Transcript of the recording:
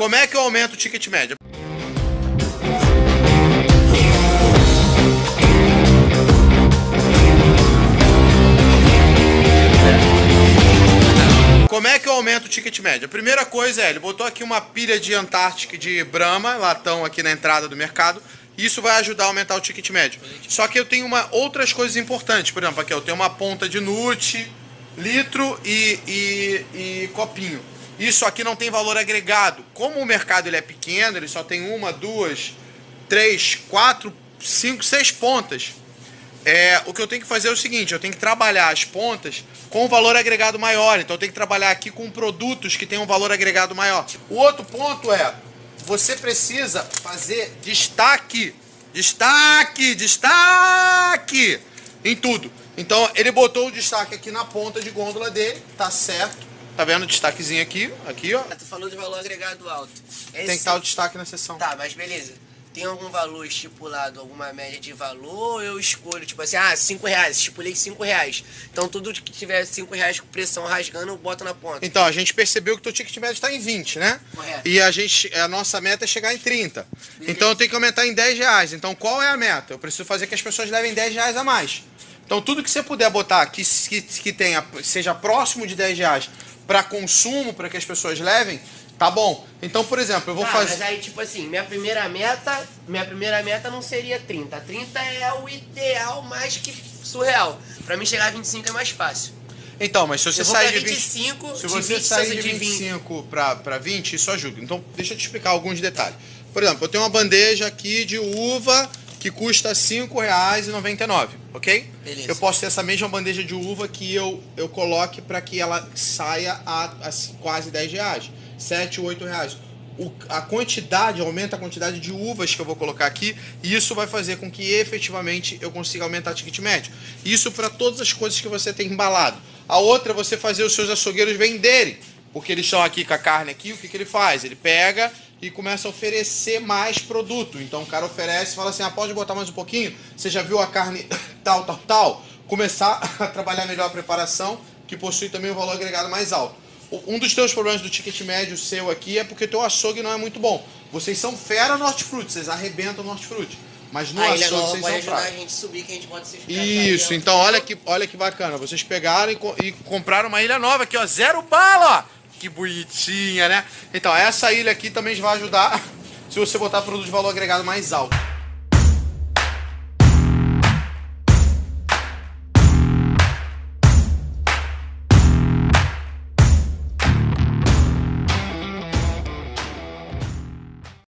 Como é que eu aumento o ticket médio? Como é que eu aumento o ticket médio? A primeira coisa é, ele botou aqui uma pilha de Antártica de Brahma, latão aqui na entrada do mercado. Isso vai ajudar a aumentar o ticket médio. Só que eu tenho outras coisas importantes. Por exemplo, aqui eu tenho uma ponta de Nut, litro e copinho. Isso aqui não tem valor agregado. Como o mercado ele é pequeno, ele só tem uma, duas, três, quatro, cinco, seis pontas. O que eu tenho que fazer é o seguinte, eu tenho que trabalhar as pontas com um valor agregado maior. Então eu tenho que trabalhar aqui com produtos que tenham um valor agregado maior. O outro ponto é, você precisa fazer destaque, destaque, destaque em tudo. Então ele botou o destaque aqui na ponta de gôndola dele, tá certo. Tá vendo o destaquezinho aqui, ó. Tu falou de valor agregado alto. Tem que estar o destaque na seção. Tá, mas beleza. Tem algum valor estipulado, alguma média de valor? Eu escolho, tipo assim, ah, 5 reais, estipulei 5 reais. Então tudo que tiver 5 reais com pressão rasgando, eu boto na ponta. Então, a gente percebeu que o teu ticket médio está em 20, né? Correto. E a nossa meta é chegar em 30. Beleza. Então eu tenho que aumentar em 10 reais. Então qual é a meta? Eu preciso fazer que as pessoas levem 10 reais a mais. Então tudo que você puder botar que tenha, seja próximo de 10 reais para consumo, para que as pessoas levem, tá bom. Então, por exemplo, eu vou fazer... Mas aí, tipo assim, minha primeira meta não seria 30. 30 é o ideal mais que surreal. Pra mim, chegar a 25 é mais fácil. Então, mas se você sair de 25... Se você sair de 25 pra 20, isso ajuda. Então, deixa eu te explicar alguns detalhes. Por exemplo, eu tenho uma bandeja aqui de uva que custa R$ 5,99, ok? Beleza. Eu posso ter essa mesma bandeja de uva que eu coloque para que ela saia a quase 10 reais. 7, 8 reais. A quantidade, aumenta a quantidade de uvas que eu vou colocar aqui, e isso vai fazer com que efetivamente eu consiga aumentar o ticket médio. Isso para todas as coisas que você tem embalado. A outra é você fazer os seus açougueiros venderem, porque eles estão aqui com a carne aqui, o que ele faz? Ele pega e começa a oferecer mais produto. Então o cara oferece, fala assim, ah, pode botar mais um pouquinho? Você já viu a carne tal, tal, tal? Começar a trabalhar melhor a preparação, que possui também um valor agregado mais alto. Um dos teus problemas do ticket médio seu aqui é porque teu açougue não é muito bom. Vocês são fera Nort Fruit, vocês arrebentam Nort Fruit. Mas no açougue vocês são fracos. A gente subir, que a gente pode se ficar. Isso, então olha que bacana. Vocês pegaram e compraram uma ilha nova aqui, ó, zero bala, ó. Que bonitinha, né? Então, essa ilha aqui também vai ajudar se você botar produto de valor agregado mais alto.